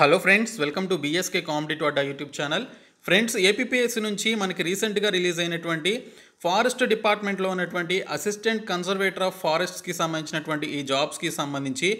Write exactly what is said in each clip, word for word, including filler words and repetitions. Hello friends, welcome to BSK competitive Adda YouTube channel. Friends, APPSC నుంచి మనకి రీసెంట్గా release అయినటువంటి ఫారెస్ట్ డిపార్ట్మెంట్లో ఉన్నటువంటి అసిస్టెంట్ కన్జర్వేటర్ ఆఫ్ ఫారెస్ట్స్కి సంబంధించినటువంటి ఈ జాబ్స్కి సంబంధించి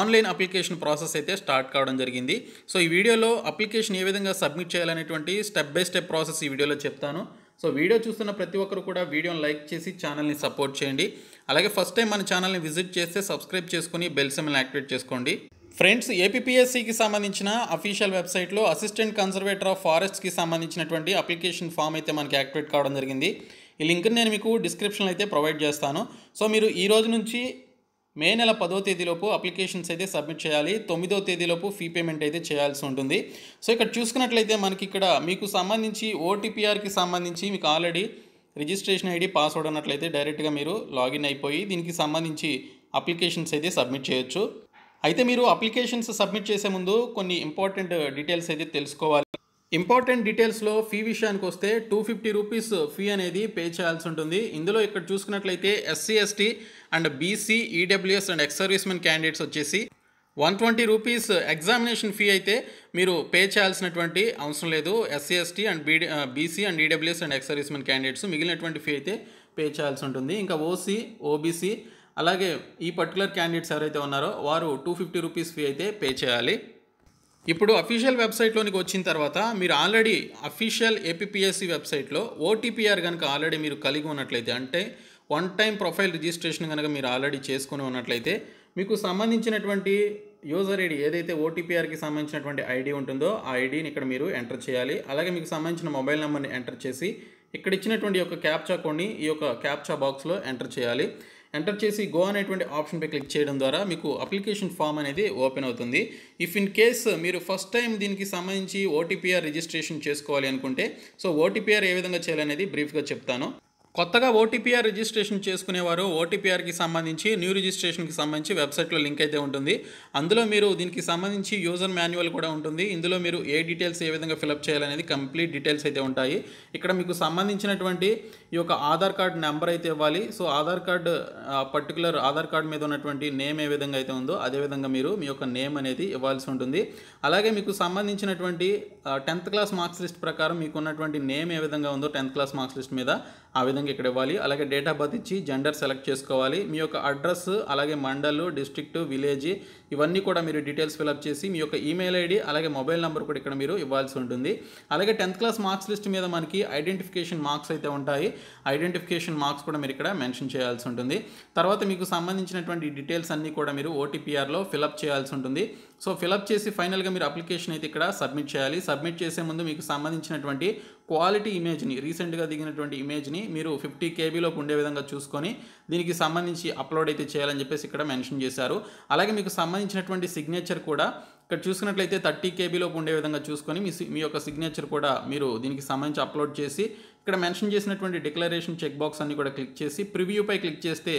ఆన్లైన్ అప్లికేషన్ ప్రాసెస్ అయితే స్టార్ట్ కావడం జరిగింది. సో ఈ వీడియోలో అప్లికేషన్ ఏ విధంగా సబ్మిట్ చేయాలనేటువంటి స్టెప్ బై స్టెప్ ప్రాసెస్ ఈ వీడియోలో చెప్తాను. సో వీడియో చూస్తున్న ప్రతి ఒక్కరు కూడా వీడియోని లైక్ చేసి ఛానల్ని సపోర్ట్ చేయండి. అలాగే ఫస్ట్ టైం మన ఛానల్ని విజిట్ చేస్తే సబ్స్క్రైబ్ చేసుకుని బెల్ సింబల్ని యాక్టివేట్ చేసుకోండి. ఫ్రెండ్స్, ఏపీపీఎస్సీకి సంబంధించిన అఫీషియల్ వెబ్సైట్లో అసిస్టెంట్ కన్జర్వేటర్ ఆఫ్ ఫారెస్ట్స్కి సంబంధించినటువంటి అప్లికేషన్ ఫామ్ అయితే మనకి యాక్టివేట్ కావడం జరిగింది. ఈ లింక్ని నేను మీకు డిస్క్రిప్షన్లో అయితే ప్రొవైడ్ చేస్తాను. సో మీరు ఈ రోజు నుంచి మే నెల పదో తేదీలోపు అప్లికేషన్స్ అయితే సబ్మిట్ చేయాలి. తొమ్మిదో తేదీలోపు ఫీ పేమెంట్ అయితే చేయాల్సి ఉంటుంది. సో ఇక్కడ చూసుకున్నట్లయితే మనకి ఇక్కడ మీకు సంబంధించి ఓటీపీఆర్కి సంబంధించి మీకు ఆల్రెడీ రిజిస్ట్రేషన్ ఐడి పాస్వర్డ్ ఉన్నట్లయితే డైరెక్ట్గా మీరు లాగిన్ అయిపోయి దీనికి సంబంధించి అప్లికేషన్స్ అయితే సబ్మిట్ చేయొచ్చు. అయితే మీరు అప్లికేషన్స్ సబ్మిట్ చేసే ముందు కొన్ని ఇంపార్టెంట్ డీటెయిల్స్ అయితే తెలుసుకోవాలి. ఇంపార్టెంట్ డీటెయిల్స్లో ఫీ విషయానికి వస్తే టూ ఫిఫ్టీ రూపీస్ ఫీ అనేది పే చేయాల్సి ఉంటుంది. ఇందులో ఇక్కడ చూసుకున్నట్లయితే SC ST and BC EWS and ex servicemen candidates వచ్చేసి one twenty rupees examination fee అయితే మీరు పే చేయాల్సినటువంటి అవసరం లేదు. SC ST and B BC and EWS and ex servicemen candidates మిగిలినటువంటి ఫీ అయితే పే చేయాల్సి ఉంటుంది. ఇంకా ఓసీ ఓబీసీ అలాగే ఈ పర్టికులర్ క్యాండిడేట్స్ ఎవరైతే ఉన్నారో వారు టూ ఫిఫ్టీ రూపీస్ ఫీ అయితే పే చేయాలి. ఇప్పుడు అఫీషియల్ వెబ్సైట్లోనికి వచ్చిన తర్వాత మీరు ఆల్రెడీ అఫీషియల్ ఏపీపీఎస్సీ వెబ్సైట్లో ఓటీపీఆర్ కనుక ఆల్రెడీ మీరు కలిగి ఉన్నట్లయితే, అంటే వన్ టైం ప్రొఫైల్ రిజిస్ట్రేషన్ కనుక మీరు ఆల్రెడీ చేసుకుని ఉన్నట్లయితే మీకు సంబంధించినటువంటి యూజర్ ఐడి ఏదైతే ఓటీపీఆర్కి సంబంధించినటువంటి ఐడి ఉంటుందో ఆ ఐడిని ఇక్కడ మీరు ఎంటర్ చేయాలి. అలాగే మీకు సంబంధించిన మొబైల్ నెంబర్ని ఎంటర్ చేసి ఇక్కడ ఇచ్చినటువంటి యొక్క క్యాప్చా కోడ్ని ఈ యొక్క క్యాప్చా బాక్స్లో ఎంటర్ చేయాలి. ఎంటర్ చేసి గో అనేటువంటి ఆప్షన్పై క్లిక్ చేయడం ద్వారా మీకు అప్లికేషన్ ఫామ్ అనేది ఓపెన్ అవుతుంది. ఇఫ్ ఇన్ కేస్ మీరు ఫస్ట్ టైం దీనికి సంబంధించి ఓటీపీఆర్ రిజిస్ట్రేషన్ చేసుకోవాలి అనుకుంటే, సో ఓటీపీఆర్ ఏ విధంగా చేయాలనేది బ్రీఫ్గా చెప్తాను. కొత్తగా ఓటీపీఆర్ రిజిస్ట్రేషన్ చేసుకునేవారు ఓటీపీఆర్కి సంబంధించి న్యూ రిజిస్ట్రేషన్కి సంబంధించి వెబ్సైట్లో లింక్ అయితే ఉంటుంది. అందులో మీరు దీనికి సంబంధించి యూజర్ మాన్యువల్ కూడా ఉంటుంది. ఇందులో మీరు ఏ డీటెయిల్స్ ఏ విధంగా ఫిలప్ చేయాలనేది కంప్లీట్ డీటెయిల్స్ అయితే ఉంటాయి. ఇక్కడ మీకు సంబంధించినటువంటి ఈ యొక్క ఆధార్ కార్డ్ నెంబర్ అయితే ఇవ్వాలి. So Aadhaar card particular Aadhaar card మీద ఉన్నటువంటి నేమ్ ఏ విధంగా అయితే ఉందో అదేవిధంగా మీరు మీ యొక్క నేమ్ అనేది ఇవ్వాల్సి ఉంటుంది. అలాగే మీకు సంబంధించినటువంటి టెన్త్ క్లాస్ మార్క్స్ లిస్ట్ ప్రకారం మీకు ఉన్నటువంటి నేమ్ ఏ విధంగా ఉందో టెన్త్ క్లాస్ మార్క్స్ లిస్ట్ మీద ఆ విధంగా ఇక్కడ ఇవ్వాలి. అలాగే డేట్ ఆఫ్ బర్త్ ఇచ్చి జెండర్ సెలెక్ట్ చేసుకోవాలి. మీ యొక్క అడ్రస్ అలాగే మండల్ డిస్ట్రిక్ట్ విలేజ్ ఇవన్నీ కూడా మీరు డీటెయిల్స్ ఫిల్అప్ చేసి మీ యొక్క ఈమెయిల్ ఐడి అలాగే మొబైల్ నెంబర్ కూడా ఇక్కడ మీరు ఇవ్వాల్సి ఉంటుంది. అలాగే టెన్త్ క్లాస్ మార్క్స్ లిస్ట్ మీద మనకి ఐడెంటిఫికేషన్ మార్క్స్ అయితే ఉంటాయి. ఐడెంటిఫికేషన్ మార్క్స్ కూడా మీరు ఇక్కడ మెన్షన్ చేయాల్సి ఉంటుంది. తర్వాత మీకు సంబంధించినటువంటి డీటెయిల్స్ అన్నీ కూడా మీరు ఓటీపీఆర్లో ఫిల్అప్ చేయాల్సి ఉంటుంది. సో ఫిల్అప్ చేసి ఫైనల్గా మీరు అప్లికేషన్ అయితే ఇక్కడ సబ్మిట్ చేయాలి. సబ్మిట్ చేసే ముందు మీకు సంబంధించినటువంటి క్వాలిటీ ఇమేజ్ని, రీసెంట్గా దిగినటువంటి ఇమేజ్ని మీరు ఫిఫ్టీ కేబీలోకి ఉండే విధంగా చూసుకొని దీనికి సంబంధించి అప్లోడ్ అయితే చేయాలని చెప్పేసి ఇక్కడ మెన్షన్ చేశారు. అలాగే మీకు సంబంధించినటువంటి సిగ్నేచర్ కూడా ఇక్కడ చూసుకున్నట్లయితే థర్టీ కేబీలోకి ఉండే విధంగా చూసుకొని మీ మీ యొక్క సిగ్నేచర్ కూడా మీరు దీనికి సంబంధించి అప్లోడ్ చేసి ఇక్కడ మెన్షన్ చేసినటువంటి డిక్లరేషన్ చెక్ బాక్స్ అన్ని కూడా క్లిక్ చేసి ప్రివ్యూపై క్లిక్ చేస్తే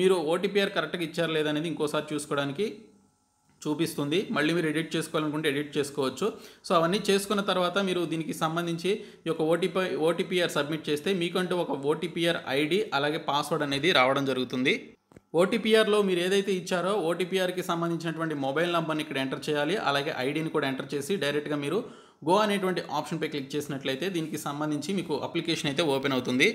మీరు ఓటీపీఆర్ కరెక్ట్గా ఇచ్చారా లేదనేది ఇంకోసారి చూసుకోవడానికి చూపిస్తుంది. మళ్ళీ మీరు ఎడిట్ చేసుకోవాలనుకుంటే ఎడిట్ చేసుకోవచ్చు. సో అవన్నీ చేసుకున్న తర్వాత మీరు దీనికి సంబంధించి ఈ యొక్క ఓటీపీ ఓటీపీఆర్ సబ్మిట్ చేస్తే మీకంటూ ఒక ఓటీపీఆర్ ఐడి అలాగే పాస్వర్డ్ అనేది రావడం జరుగుతుంది. ఓటీపీఆర్లో మీరు ఏదైతే ఇచ్చారో ఓటీపీఆర్కి సంబంధించినటువంటి మొబైల్ నెంబర్ని ఇక్కడ ఎంటర్ చేయాలి. అలాగే ఐడిని కూడా ఎంటర్ చేసి డైరెక్ట్గా మీరు గో అనేటువంటి ఆప్షన్పై క్లిక్ చేసినట్లయితే దీనికి సంబంధించి మీకు అప్లికేషన్ అయితే ఓపెన్ అవుతుంది.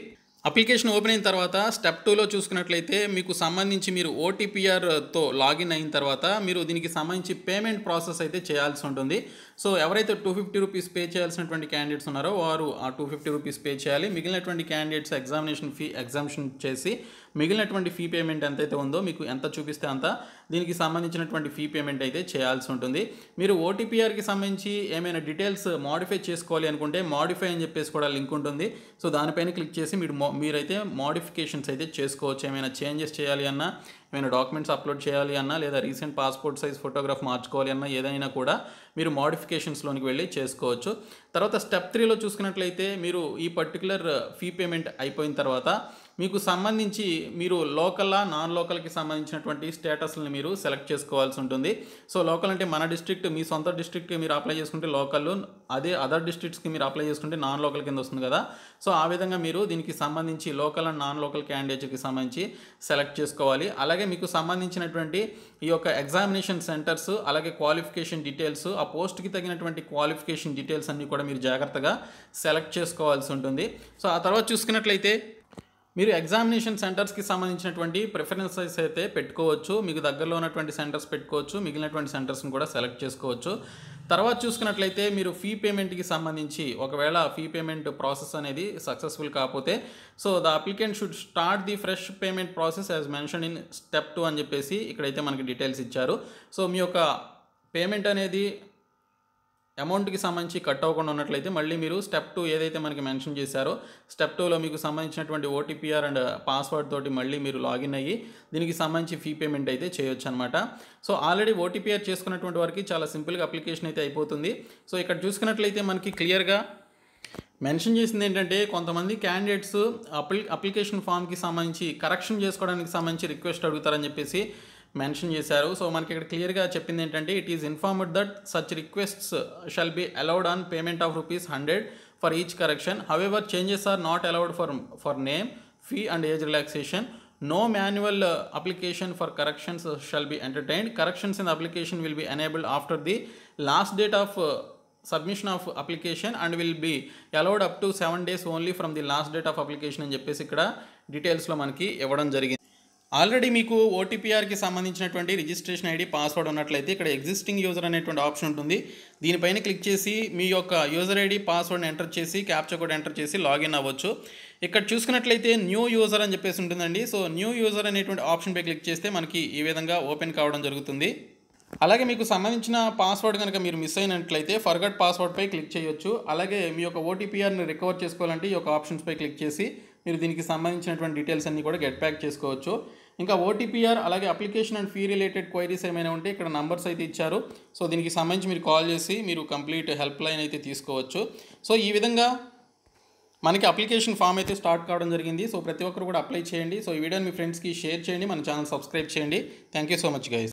అప్లికేషన్ ఓపెన్ అయిన తర్వాత స్టెప్ టూలో చూసుకున్నట్లయితే మీకు సంబంధించి మీరు ఓటీపీఆర్తో లాగిన్ అయిన తర్వాత మీరు దీనికి సంబంధించి పేమెంట్ ప్రాసెస్ అయితే చేయాల్సి ఉంటుంది. సో ఎవరైతే టూ ఫిఫ్టీ రూపీస్ పే చేయాల్సినటువంటి క్యాండిడేట్స్ ఉన్నారో వారు ఆ టూ ఫిఫ్టీ రూపీస్ పే చేయాలి. మిగిలినటువంటి క్యాండిడేట్స్ ఎగ్జామినేషన్ ఫీ ఎగ్జామిషన్ చేసి మిగిలినటువంటి ఫీ పేమెంట్ ఎంతైతే ఉందో మీకు ఎంత చూపిస్తే అంత దీనికి సంబంధించినటువంటి ఫీ పేమెంట్ అయితే చేయాల్సి ఉంటుంది. మీరు ఓటీపీఆర్కి సంబంధించి ఏమైనా డీటెయిల్స్ మోడిఫై చేసుకోవాలి అనుకుంటే మోడిఫై అని చెప్పేసి కూడా లింక్ ఉంటుంది. సో దానిపైన క్లిక్ చేసి మీరు మీరైతే మోడిఫికేషన్స్ అయితే చేసుకోవచ్చు. ఏమైనా చేంజెస్ చేయాలి అన్నా, ఏమైనా డాక్యుమెంట్స్ అప్లోడ్ చేయాలి అన్నా, లేదా రీసెంట్ పాస్పోర్ట్ సైజ్ ఫోటోగ్రాఫ్ మార్చుకోవాలి అన్నా ఏదైనా కూడా మీరు మోడిఫికేషన్స్లోనికి వెళ్ళి చేసుకోవచ్చు. తర్వాత స్టెప్ త్రీలో చూసుకున్నట్లయితే మీరు ఈ పర్టికులర్ ఫీ పేమెంట్ అయిపోయిన తర్వాత మీకు సంబంధించి మీరు లోకల్ నాన్ లోకల్ కి సంబంధించినటువంటి స్టేటస్ ని మీరు సెలెక్ట్ చేసుకోవాల్సి ఉంటుంది. సో లోకల్ అంటే మన డిస్ట్రిక్ట్, మీ సొంత డిస్ట్రిక్ట్ కి మీరు అప్లై చేసుకుంటే లోకల్, అదే అదర్ డిస్ట్రిక్ట్స్ కి మీరు అప్లై చేసుకుంటే నాన్ లోకల్ కింద వస్తుంది కదా. సో ఆ విధంగా మీరు దీనికి సంబంధించి లోకల్ అండ్ నాన్ లోకల్ క్యాండిడేట్కి సంబంధించి సెలెక్ట్ చేసుకోవాలి. అలాగే మీకు సంబంధించినటువంటి ఈ యొక్క ఎగ్జామినేషన్ సెంటర్స్, అలాగే క్వాలిఫికేషన్ డీటెయిల్స్, ఆ పోస్ట్కి తగినటువంటి క్వాలిఫికేషన్ డీటెయిల్స్ అన్నీ కూడా మీరు జాగ్రత్తగా సెలెక్ట్ చేసుకోవాల్సి ఉంటుంది. సో ఆ తర్వాత చూసుకున్నట్లయితే మీరు ఎగ్జామినేషన్ సెంటర్స్కి సంబంధించినటువంటి ప్రిఫరెన్సెస్ అయితే పెట్టుకోవచ్చు, మీకు దగ్గరలో ఉన్నటువంటి సెంటర్స్ పెట్టుకోవచ్చు, మిగిలినటువంటి సెంటర్స్ని కూడా సెలెక్ట్ చేసుకోవచ్చు. తర్వాత చూసుకున్నట్లయితే మీరు ఫీ పేమెంట్కి సంబంధించి ఒకవేళ ఫీ పేమెంట్ ప్రాసెస్ అనేది సక్సెస్ఫుల్ కాకపోతే so the applicant should start the fresh payment process as mention in step two అని చెప్పేసి ఇక్కడైతే మనకి డీటెయిల్స్ ఇచ్చారు. సో మీ యొక్క పేమెంట్ అనేది అమౌంట్కి సంబంధించి కట్ అవ్వకుండా ఉన్నట్లయితే మళ్ళీ మీరు స్టెప్ టూ ఏదైతే మనకి మెన్షన్ చేశారో స్టెప్ టూలో మీకు సంబంధించినటువంటి ఓటీపీఆర్ అండ్ పాస్వర్డ్ తోటి మళ్ళీ మీరు లాగిన్ అయ్యి దీనికి సంబంధించి ఫీ పేమెంట్ అయితే చేయొచ్చు అనమాట. సో ఆల్రెడీ ఓటీపీఆర్ చేసుకున్నటువంటి వారికి చాలా సింపుల్గా అప్లికేషన్ అయితే అయిపోతుంది. సో ఇక్కడ చూసుకున్నట్లయితే మనకి క్లియర్గా మెన్షన్ చేసింది ఏంటంటే కొంతమంది క్యాండిడేట్స్ అప్లి అప్లికేషన్ ఫామ్కి సంబంధించి కరెక్షన్ చేసుకోవడానికి సంబంధించి రిక్వెస్ట్ అడుగుతారని చెప్పేసి మెన్షన్ చేశారు. సో మనకి ఇక్కడ క్లియర్గా చెప్పింది ఏంటంటే it is informed that such requests shall be allowed on payment of rupees hundred for each correction. However changes are not allowed for for name, fee and age relaxation. No manual application for corrections shall be entertained. Corrections in application will be enabled after the last date of submission of application and will be allowed up to seven days only from the last date of application అని చెప్పేసి ఇక్కడ డీటెయిల్స్లో మనకి ఇవ్వడం జరిగింది. Already మీకు ఓటీపీఆర్కి సంబంధించినటువంటి registration ID, password ఉన్నట్లయితే ఇక్కడ ఎగ్జిస్టింగ్ యూజర్ అనేటువంటి ఆప్షన్ ఉంటుంది. దీనిపైన క్లిక్ చేసి మీ యొక్క యూజర్ ఐడి, పాస్వర్డ్ని ఎంటర్ చేసి క్యాప్చా కోడ్ ఎంటర్ చేసి లాగిన్ అవ్వచ్చు. ఇక్కడ చూసుకున్నట్లయితే న్యూ యూజర్ అని చెప్పేసి ఉంటుందండి. సో న్యూ యూజర్ అనేటువంటి ఆప్షన్పై క్లిక్ చేస్తే మనకి ఈ విధంగా ఓపెన్ కావడం జరుగుతుంది. అలాగే మీకు సంబంధించిన పాస్వర్డ్ కనుక మీరు మిస్ అయినట్లయితే ఫర్గట్ పాస్వర్డ్పై క్లిక్ చేయొచ్చు. అలాగే మీ యొక్క ఓటీపీఆర్ని రికవర్ చేసుకోవాలంటే ఈ యొక్క ఆప్షన్స్పై క్లిక్ చేసి మీరు దీనికి సంబంధించినటువంటి డీటెయిల్స్ అన్నీ కూడా గెట్ బ్యాక్ చేసుకోవచ్చు. ఇంకా ఓటీపీఆర్ అలాగే application and fee related queries ఏమైనా ఉంటే ఇక్కడ నంబర్స్ అయితే ఇచ్చారు. సో దీనికి సంబంధించి మీరు కాల్ చేసి మీరు కంప్లీట్ హెల్ప్ లైన్ అయితే తీసుకోవచ్చు. సో ఈ విధంగా మనకి అప్లికేషన్ ఫామ్ అయితే స్టార్ట్ కావడం జరిగింది. సో ప్రతి ఒక్కరు కూడా అప్లై చేయండి. సో ఈ వీడియోని మీ ఫ్రెండ్స్కి షేర్ చేయండి, మన ఛానల్ సబ్స్క్రైబ్ చేయండి. Thank you so much guys.